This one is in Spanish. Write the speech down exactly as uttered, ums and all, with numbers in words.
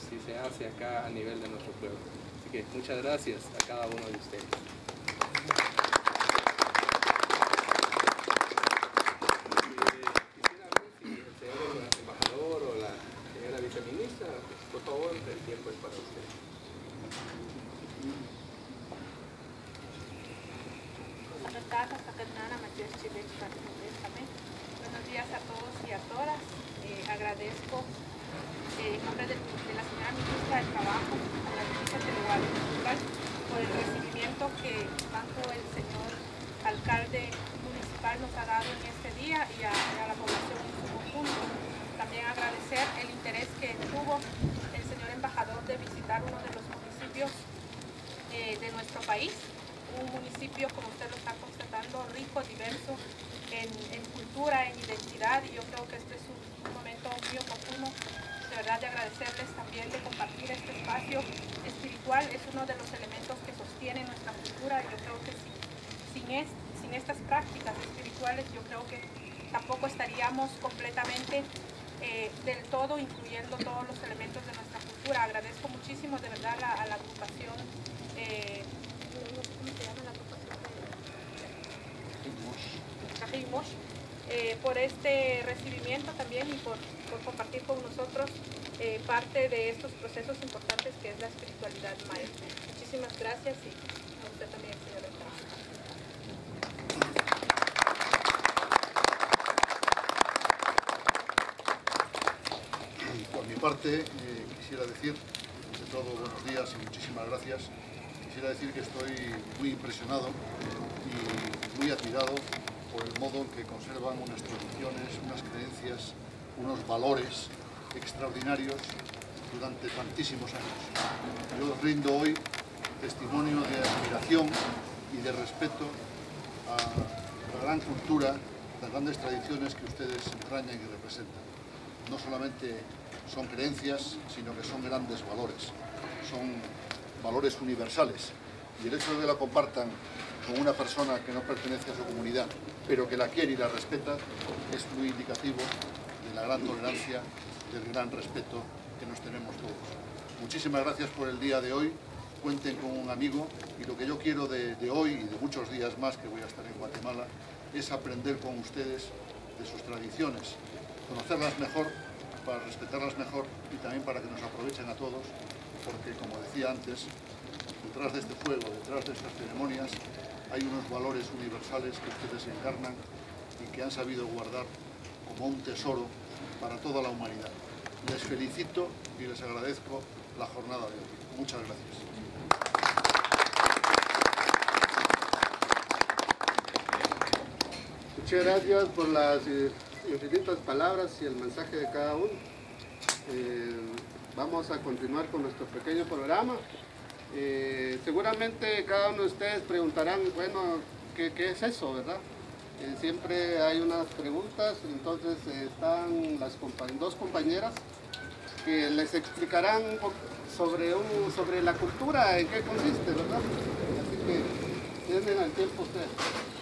hacemos y se hace acá a nivel de nuestro pueblo. Así que muchas gracias a cada uno de ustedes. Buenos días a todos y a todas. Eh, agradezco eh, en nombre de, de la señora ministra del Trabajo, Aura Leticia Teleguario, por el recibimiento que tanto el señor alcalde municipal nos ha dado en este día y a, y a la población en su conjunto. También agradecer el interés que tuvo el señor embajador de visitar uno de los municipios eh, de nuestro país. Un municipio, como usted lo está constatando, rico, diverso en, en cultura, en identidad, y yo creo que este es un, un momento muy oportuno, de verdad, de agradecerles también de compartir este espacio espiritual. Es uno de los elementos que sostiene nuestra cultura, y yo creo que sin, sin, es, sin estas prácticas espirituales, yo creo que tampoco estaríamos completamente eh, del todo incluyendo todos los elementos de nuestra cultura. Agradezco muchísimo, de verdad, la, a la agrupación eh, Kajimosh, eh, por este recibimiento también y por, por compartir con nosotros eh, parte de estos procesos importantes que es la espiritualidad maya. Muchísimas gracias y a usted también, señora alcalde. Por mi parte, eh, quisiera decir, de todo, buenos días y muchísimas gracias. Quisiera decir que estoy muy impresionado y muy admirado por el modo en que conservan unas tradiciones, unas creencias, unos valores extraordinarios durante tantísimos años. Yo os rindo hoy testimonio de admiración y de respeto a la gran cultura, las grandes tradiciones que ustedes entrañan y representan. No solamente son creencias, sino que son grandes valores, son valores universales, y el hecho de que la compartan con una persona que no pertenece a su comunidad, pero que la quiere y la respeta, es muy indicativo de la gran tolerancia, del gran respeto que nos tenemos todos. Muchísimas gracias por el día de hoy, cuenten con un amigo, y lo que yo quiero de, de hoy y de muchos días más que voy a estar en Guatemala es aprender con ustedes de sus tradiciones, conocerlas mejor, para respetarlas mejor y también para que nos aprovechen a todos, porque, como decía antes, detrás de este juego, detrás de estas ceremonias, hay unos valores universales que ustedes encarnan y que han sabido guardar como un tesoro para toda la humanidad. Les felicito y les agradezco la jornada de hoy. Muchas gracias. Muchas gracias por las infinitas palabras y el mensaje de cada uno. Eh, Vamos a continuar con nuestro pequeño programa. Eh, seguramente cada uno de ustedes preguntarán, bueno, ¿qué, qué es eso, verdad? Eh, siempre hay unas preguntas, entonces eh, están las compa dos compañeras que les explicarán un poco sobre, un, sobre la cultura, en qué consiste, ¿verdad? Así que tienen el tiempo ustedes.